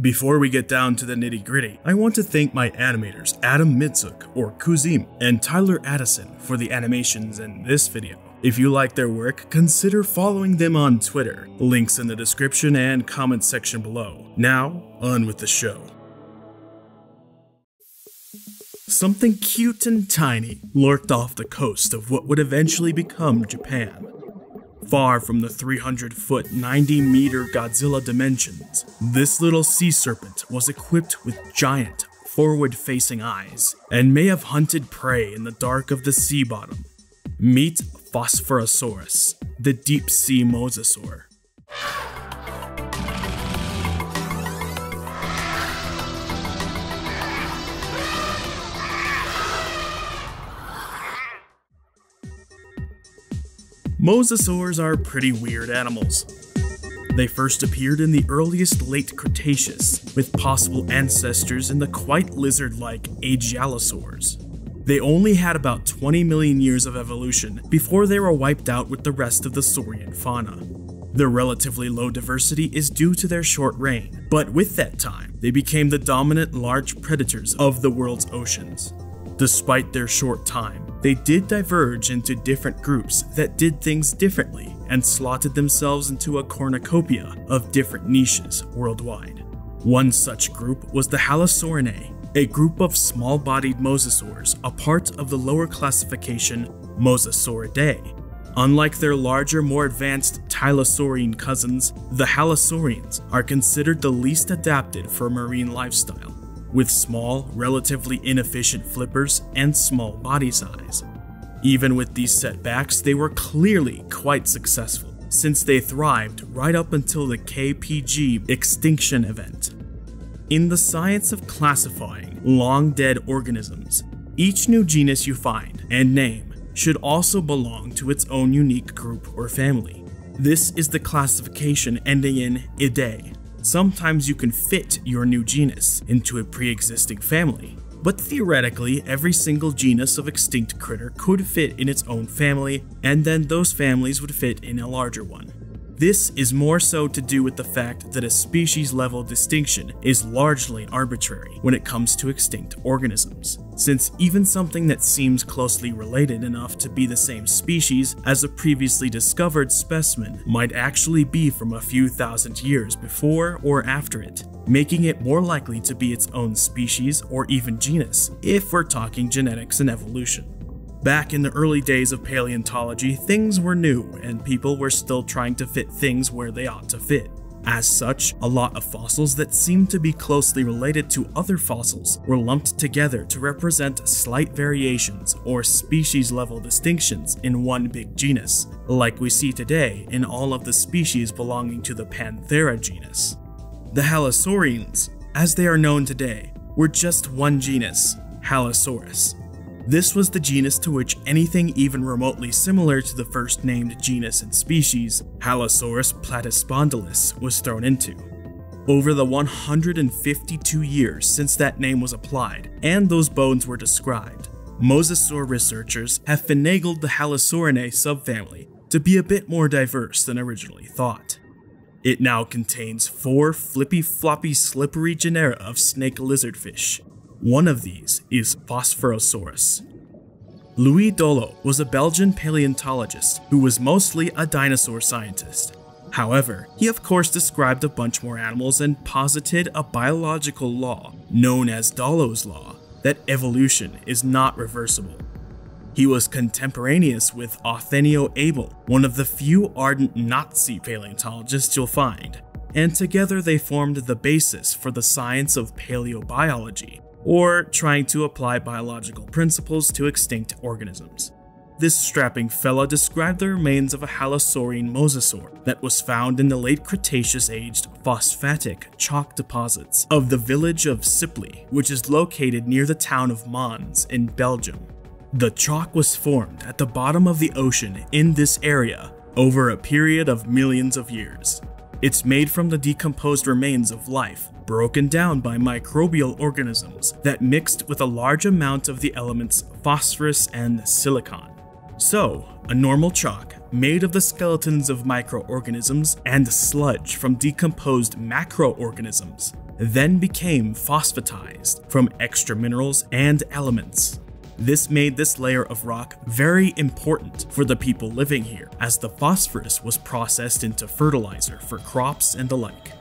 Before we get down to the nitty-gritty, I want to thank my animators Adam Mitsuk, or Kuzim, and Tyler Addison for the animations in this video. If you like their work, consider following them on Twitter. Links in the description and comment section below. Now, on with the show. Something cute and tiny lurked off the coast of what would eventually become Japan. Far from the 300-foot, 90-meter Godzilla dimensions, this little sea serpent was equipped with giant, forward-facing eyes and may have hunted prey in the dark of the sea bottom. Meet Phosphorosaurus, the deep-sea mosasaur. Mosasaurs are pretty weird animals. They first appeared in the earliest late Cretaceous, with possible ancestors in the quite lizard-like Aegialosaurs. They only had about 20 million years of evolution before they were wiped out with the rest of the saurian fauna. Their relatively low diversity is due to their short reign, but with that time, they became the dominant large predators of the world's oceans. Despite their short time, they did diverge into different groups that did things differently and slotted themselves into a cornucopia of different niches worldwide. One such group was the Halisaurinae, a group of small-bodied mosasaurs, a part of the lower classification Mosasauridae. Unlike their larger, more advanced Tylosaurine cousins, the Halisaurines are considered the least adapted for marine lifestyle, with small, relatively inefficient flippers and small body size. Even with these setbacks, they were clearly quite successful, since they thrived right up until the KPG extinction event. In the science of classifying long-dead organisms, each new genus you find and name should also belong to its own unique group or family. This is the classification ending in -idae. Sometimes you can fit your new genus into a pre-existing family, but theoretically every single genus of extinct critter could fit in its own family, and then those families would fit in a larger one. This is more so to do with the fact that a species-level distinction is largely arbitrary when it comes to extinct organisms, since even something that seems closely related enough to be the same species as a previously discovered specimen might actually be from a few thousand years before or after it, making it more likely to be its own species or even genus, if we're talking genetics and evolution. Back in the early days of paleontology, things were new and people were still trying to fit things where they ought to fit. As such, a lot of fossils that seemed to be closely related to other fossils were lumped together to represent slight variations or species-level distinctions in one big genus, like we see today in all of the species belonging to the Panthera genus. The Halisaurines, as they are known today, were just one genus, Halisaurus. This was the genus to which anything even remotely similar to the first named genus and species, Halisaurus platyspondylus, was thrown into. Over the 152 years since that name was applied and those bones were described, mosasaur researchers have finagled the Halisaurinae subfamily to be a bit more diverse than originally thought. It now contains four flippy-floppy slippery genera of snake lizardfish. One of these is Phosphorosaurus. Louis Dollo was a Belgian paleontologist who was mostly a dinosaur scientist. However, he of course described a bunch more animals and posited a biological law, known as Dollo's law, that evolution is not reversible. He was contemporaneous with Othenio Abel, one of the few ardent Nazi paleontologists you'll find, and together they formed the basis for the science of paleobiology, or trying to apply biological principles to extinct organisms. This strapping fella described the remains of a Halisaurine mosasaur that was found in the late Cretaceous-aged phosphatic chalk deposits of the village of Sipley, which is located near the town of Mons in Belgium. The chalk was formed at the bottom of the ocean in this area over a period of millions of years. It's made from the decomposed remains of life, broken down by microbial organisms that mixed with a large amount of the elements phosphorus and silicon. So, a normal chalk, made of the skeletons of microorganisms and sludge from decomposed macroorganisms. then became phosphatized from extra minerals and elements. This made this layer of rock very important for the people living here, as the phosphorus was processed into fertilizer for crops and the like.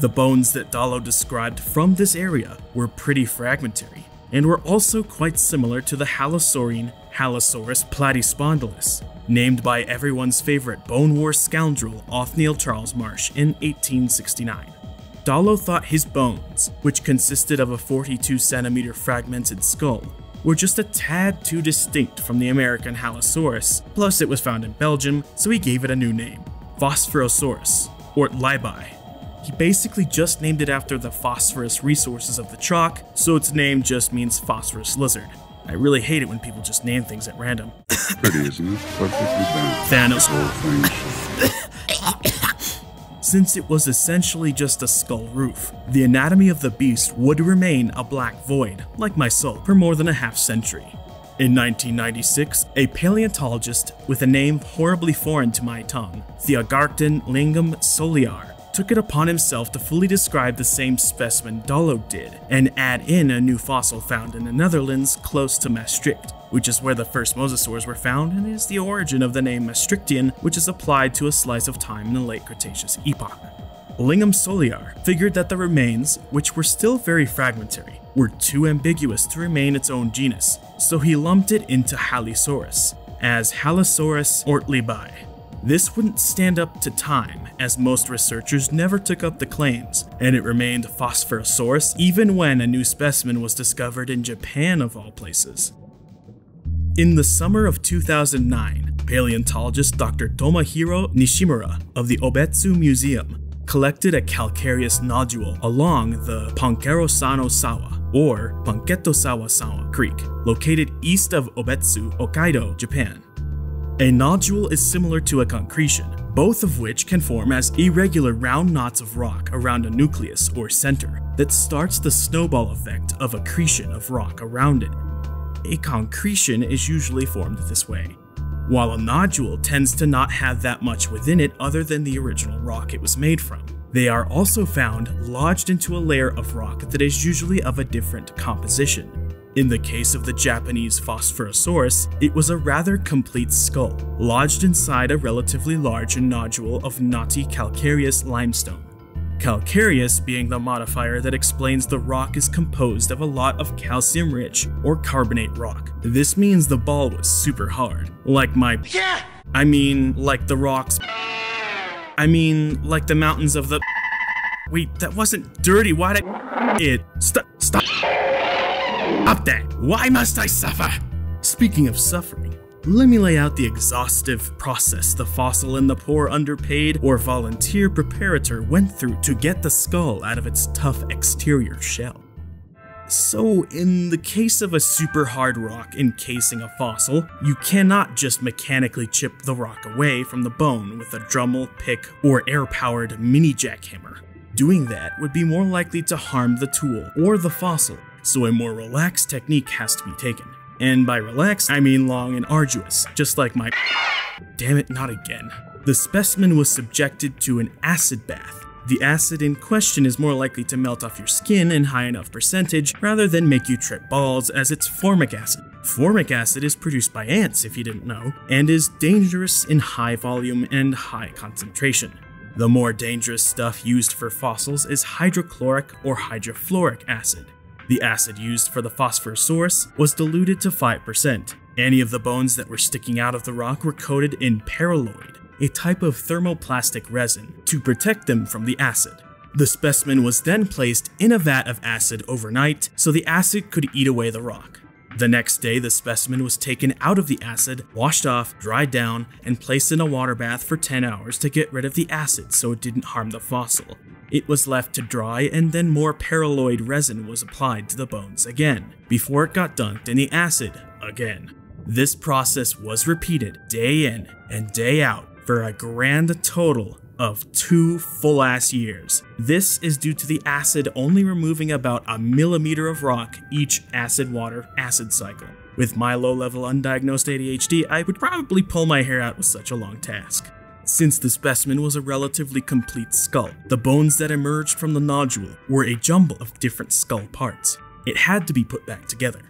The bones that Dollo described from this area were pretty fragmentary, and were also quite similar to the Halisaurine Halisaurus platyspondylus, named by everyone's favorite Bone War scoundrel Othniel Charles Marsh in 1869. Dollo thought his bones, which consisted of a 42-centimeter fragmented skull, were just a tad too distinct from the American Halisaurus, plus it was found in Belgium, so he gave it a new name, Phosphorosaurus ortliebii. He basically just named it after the phosphorus resources of the chalk, so its name just means phosphorus lizard. I really hate it when people just name things at random. Pretty, isn't it? Perfectly balanced. Thanos. Since it was essentially just a skull roof, the anatomy of the beast would remain a black void, like my soul, for more than a half century. In 1996, a paleontologist with a name horribly foreign to my tongue, Theagarten Lingham Soliar, took it upon himself to fully describe the same specimen Dollo did, and add in a new fossil found in the Netherlands close to Maastricht, which is where the first mosasaurs were found and is the origin of the name Maastrichtian, which is applied to a slice of time in the late Cretaceous epoch. Lingham Soliar figured that the remains, which were still very fragmentary, were too ambiguous to remain its own genus, so he lumped it into Halisaurus, as Halisaurus ortliebii. This wouldn't stand up to time, as most researchers never took up the claims, and it remained Phosphorosaurus even when a new specimen was discovered in Japan of all places. In the summer of 2009, paleontologist Dr. Tomohiro Nishimura of the Obetsu Museum collected a calcareous nodule along the Ponkerosano Sawa, or Panketosawa Sawa creek, located east of Obetsu, Hokkaido, Japan. A nodule is similar to a concretion, both of which can form as irregular round knots of rock around a nucleus or center that starts the snowball effect of accretion of rock around it. A concretion is usually formed this way, while a nodule tends to not have that much within it other than the original rock it was made from. They are also found lodged into a layer of rock that is usually of a different composition. In the case of the Japanese Phosphorosaurus, it was a rather complete skull, lodged inside a relatively large nodule of knotty calcareous limestone. Calcareous being the modifier that explains the rock is composed of a lot of calcium-rich or carbonate rock. This means the ball was super hard, like my like the mountains of the— wait, that wasn't dirty, why'd I— Stop! Up that! Why must I suffer? Speaking of suffering, let me lay out the exhaustive process the fossil and the poor underpaid or volunteer preparator went through to get the skull out of its tough exterior shell. So, in the case of a super hard rock encasing a fossil, you cannot just mechanically chip the rock away from the bone with a Dremel, pick, or air-powered mini-jackhammer. Doing that would be more likely to harm the tool or the fossil, so a more relaxed technique has to be taken. And by relaxed, I mean long and arduous, just like my— damn it, not again. The specimen was subjected to an acid bath. The acid in question is more likely to melt off your skin in high enough percentage rather than make you trip balls, as it's formic acid. Formic acid is produced by ants, if you didn't know, and is dangerous in high volume and high concentration. The more dangerous stuff used for fossils is hydrochloric or hydrofluoric acid. The acid used for the Phosphorosaurus was diluted to 5%. Any of the bones that were sticking out of the rock were coated in paraloid, a type of thermoplastic resin, to protect them from the acid. The specimen was then placed in a vat of acid overnight so the acid could eat away the rock. The next day, the specimen was taken out of the acid, washed off, dried down, and placed in a water bath for 10 hours to get rid of the acid so it didn't harm the fossil. It was left to dry, and then more paraloid resin was applied to the bones again, before it got dunked in the acid again. This process was repeated day in and day out for a grand total of 2 full-ass years. This is due to the acid only removing about a millimeter of rock each acid-water-acid cycle. With my low-level undiagnosed ADHD, I would probably pull my hair out with such a long task. Since the specimen was a relatively complete skull, the bones that emerged from the nodule were a jumble of different skull parts. It had to be put back together.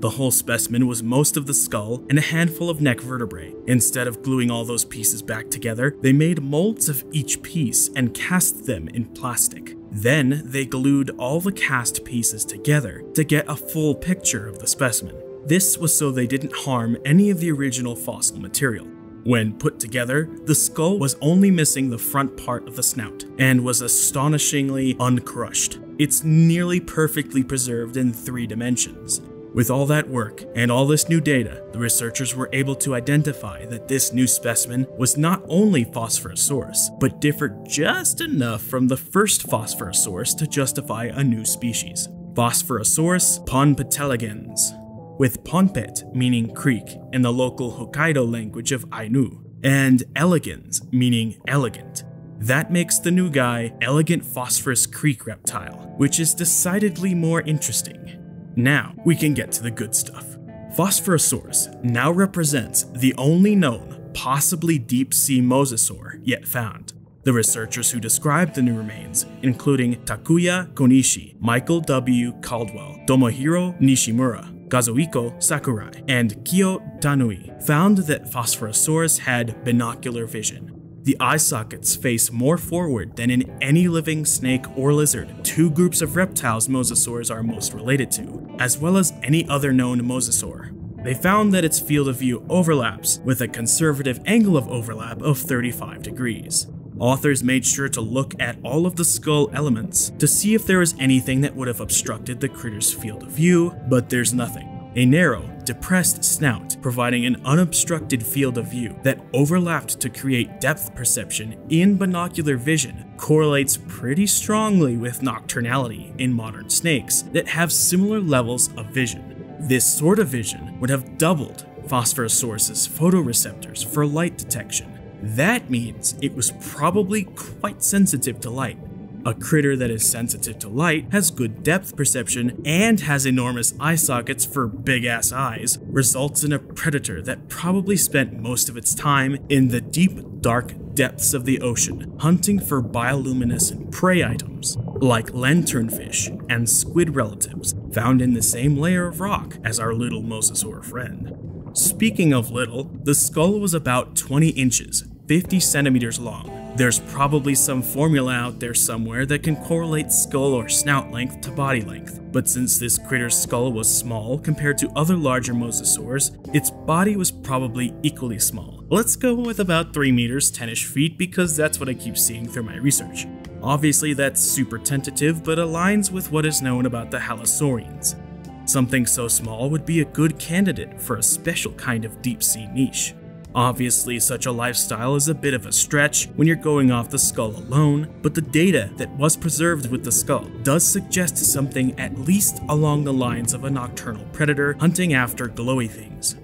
The whole specimen was most of the skull and a handful of neck vertebrae. Instead of gluing all those pieces back together, they made molds of each piece and cast them in plastic. Then they glued all the cast pieces together to get a full picture of the specimen. This was so they didn't harm any of the original fossil material. When put together, the skull was only missing the front part of the snout and was astonishingly uncrushed. It's nearly perfectly preserved in 3 dimensions. With all that work and all this new data, the researchers were able to identify that this new specimen was not only Phosphorosaurus, but differed just enough from the first Phosphorosaurus to justify a new species, Phosphorosaurus ponpetelegans, with ponpet meaning creek in the local Hokkaido language of Ainu, and elegans meaning elegant. That makes the new guy elegant phosphorus creek reptile, which is decidedly more interesting. Now, we can get to the good stuff. Phosphorosaurus now represents the only known, possibly deep-sea mosasaur yet found. The researchers who described the new remains, including Takuya Konishi, Michael W. Caldwell, Tomohiro Nishimura, Kazuhiko Sakurai, and Kiyo Tanui, found that Phosphorosaurus had binocular vision. The eye sockets face more forward than in any living snake or lizard, 2 groups of reptiles mosasaurs are most related to, as well as any other known mosasaur. They found that its field of view overlaps with a conservative angle of overlap of 35 degrees. Authors made sure to look at all of the skull elements to see if there was anything that would have obstructed the critter's field of view, but there's nothing. A narrow, depressed snout providing an unobstructed field of view that overlapped to create depth perception in binocular vision correlates pretty strongly with nocturnality in modern snakes that have similar levels of vision. This sort of vision would have doubled Phosphorosaurus's photoreceptors for light detection. That means it was probably quite sensitive to light. A critter that is sensitive to light has good depth perception and has enormous eye sockets for big-ass eyes, results in a predator that probably spent most of its time in the deep, dark depths of the ocean, hunting for bioluminescent prey items, like lanternfish and squid relatives, found in the same layer of rock as our little mosasaur friend. Speaking of little, the skull was about 20 inches, 50 centimeters long. There's probably some formula out there somewhere that can correlate skull or snout length to body length, but since this critter's skull was small compared to other larger mosasaurs, its body was probably equally small. Let's go with about 3 meters 10-ish feet because that's what I keep seeing through my research. Obviously that's super tentative, but aligns with what is known about the Halisaurines. Something so small would be a good candidate for a special kind of deep-sea niche. Obviously, such a lifestyle is a bit of a stretch when you're going off the skull alone, but the data that was preserved with the skull does suggest something at least along the lines of a nocturnal predator hunting after glowy things.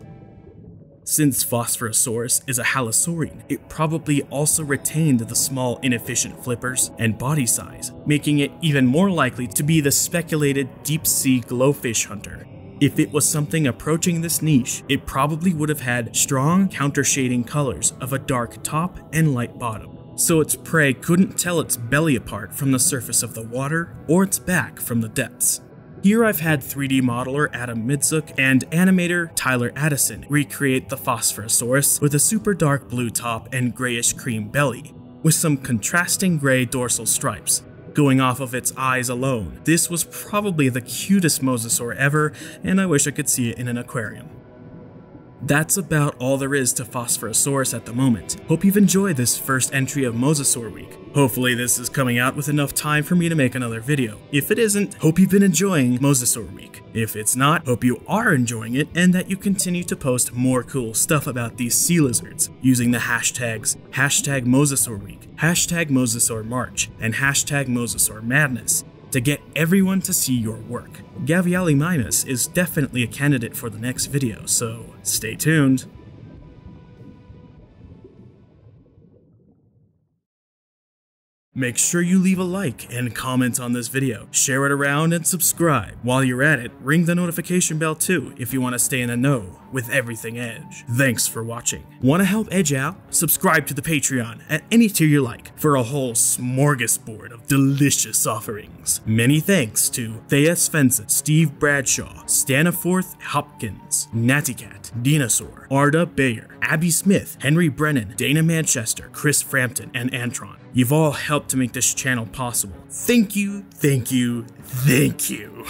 Since Phosphorosaurus is a halisaurine, it probably also retained the small inefficient flippers and body size, making it even more likely to be the speculated deep-sea glowfish hunter. If it was something approaching this niche, it probably would have had strong countershading colors of a dark top and light bottom, so its prey couldn't tell its belly apart from the surface of the water or its back from the depths. Here I've had 3D modeler Adam Mitsuk and animator Tyler Addison recreate the Phosphorosaurus with a super dark blue top and grayish cream belly, with some contrasting gray dorsal stripes. Going off of its eyes alone, this was probably the cutest mosasaur ever, and I wish I could see it in an aquarium. That's about all there is to Phosphorosaurus at the moment. Hope you've enjoyed this first entry of Mosasaur Week. Hopefully this is coming out with enough time for me to make another video. If it isn't, hope you've been enjoying Mosasaur Week. If it's not, hope you are enjoying it and that you continue to post more cool stuff about these sea lizards using the hashtags #MosasaurWeek, #MosasaurMarch, and #MosasaurMadness. To get everyone to see your work. Gaviali Minus is definitely a candidate for the next video, so stay tuned. Make sure you leave a like and comment on this video, share it around, and subscribe. While you're at it, ring the notification bell too if you want to stay in the know with everything Edge. Thanks for watching. Want to help Edge out? Subscribe to the Patreon at any tier you like for a whole smorgasbord of delicious offerings. Many thanks to Thea Svensson, Steve Bradshaw, Staniforth Hopkins, Natty Cat, Dinosaur, Arda Bayer, Abby Smith, Henry Brennan, Dana Manchester, Chris Frampton, and Antron. You've all helped to make this channel possible. Thank you, thank you, thank you.